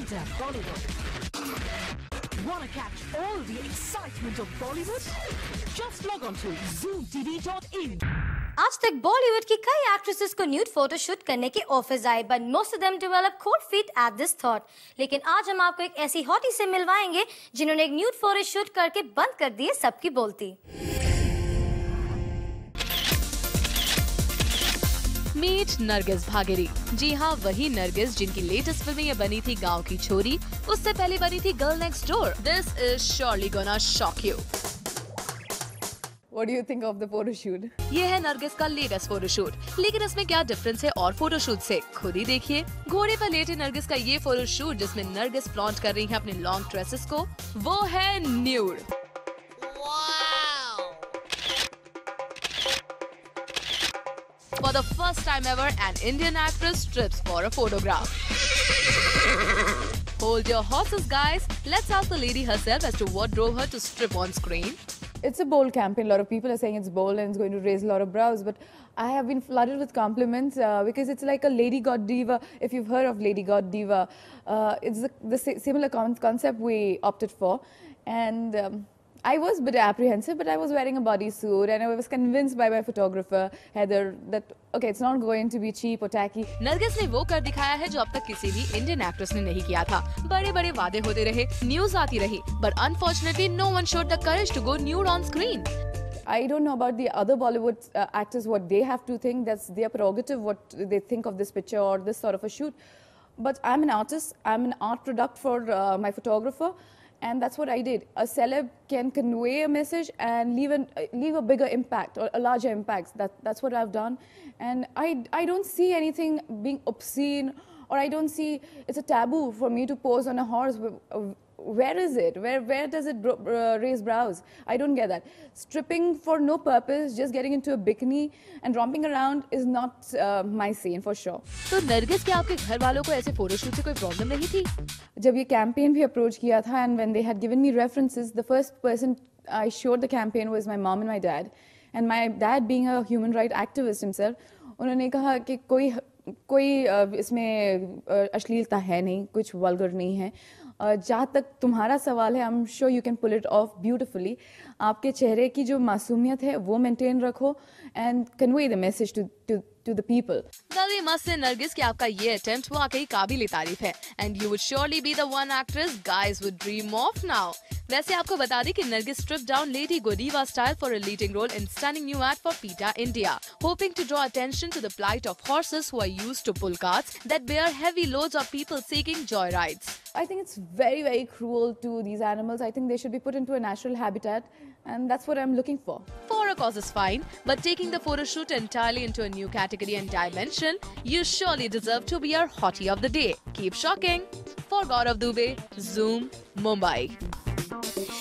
Enter Bollywood. Wanna catch all the excitement of Bollywood? Just log on to zoomtv.in. आज तक बॉलीवुड की कई actresses को न्यूड फोटो शूट करने के ऑफर्स आए, but most of them develop cold feet at this thought. लेकिन आज हम आपको एक ऐसी हॉटी से मिलवाएंगे जिन्होंने एक न्यूड फोटो शूट करके बंद कर दिए सबकी बोलती। मीट नरगिस भागेरी। जी हाँ, वही नरगिस जिनकी लेटेस्ट फिल्म ये बनी थी गाँव की छोरी, उससे पहले बनी थी girl next door. This is surely gonna shock you. What do you think of the photo shoot? ये है नरगिस का लेटेस्ट फोटो शूट, लेकिन इसमें क्या डिफरेंस है और फोटो शूट से खुद ही देखिए। घोड़े पर लेटे नरगिस का ये फोटो शूट जिसमें नरगिस फ्लॉन्ट कर रही है अपने लॉन्ग ड्रेसेस को, वो है nude. For the first time ever, an Indian actress strips for a photograph. Hold your horses, guys. Let's ask the lady herself as to what drove her to strip on screen. It's a bold campaign. A lot of people are saying it's bold and it's going to raise a lot of brows, but I have been flooded with compliments because it's like a Lady Godiva. If you've heard of Lady Godiva, it's the similar concept we opted for, and I was a bit apprehensive, but I was wearing a bodysuit and I was convinced by my photographer Heather that okay, it's not going to be cheap or tacky. Nargis ने वो कर दिखाया है जो अब तक किसी भी इंडियन एक्ट्रेस ने नहीं किया था। बड़े-बड़े वादे होते रहे, न्यूज़ आती रही, but unfortunately no one showed the courage to go nude on screen. I don't know about the other Bollywood actors, what they have to think. That's their prerogative, what they think of this picture or this sort of a shoot. But I'm an artist. I'm an art product for my photographer. And that's what I did. A celeb can convey a message and leave a bigger impact or a larger impact. That's what I've done, and I don't see anything being obscene, or I don't see it's a taboo for me to pose on a horse. Where is it? Where does it raise brows? I don't get that. Stripping for no purpose, just getting into a bikini and romping around is not my scene for sure. So Nargis, क्या आपके घर वालों को ऐसे photoshoot से कोई problem नहीं थी? जब ये कैंपेन भी अप्रोच किया था and when they had given me references, the first person I showed the campaign was my mom and my dad. And my dad, being a human rights activist himself, उन्होंने कहा कि कोई इसमें अश्लीलता है नहीं, कुछ वल्गर नहीं है। जहाँ तक तुम्हारा सवाल है, I am sure you can pull it off beautifully. आपके चेहरे की जो मासूमियत है वो मेंटेन रखो and convey the message to the people. गली मस्त नरगिस कि आपका ये अटेम्प्ट वाकई काबिल तारीफ है, and you would surely be the one actress guys would dream of now. वैसे आपको बता दें कि Nargis strip down lady Godiva style for a leading role in stunning new ad for PETA India, hoping to draw attention to the plight of horses who are used to pull carts that bear heavy loads of people seeking joy rides. I think it's very, very cruel to these animals. I think they should be put into a natural habitat, and that's what I'm looking for. For a cause is fine, but taking the photo shoot entirely into a new category and dimension, you surely deserve to be our hottie of the day. Keep shocking. For Gaurav Dubey, Zoom Mumbai.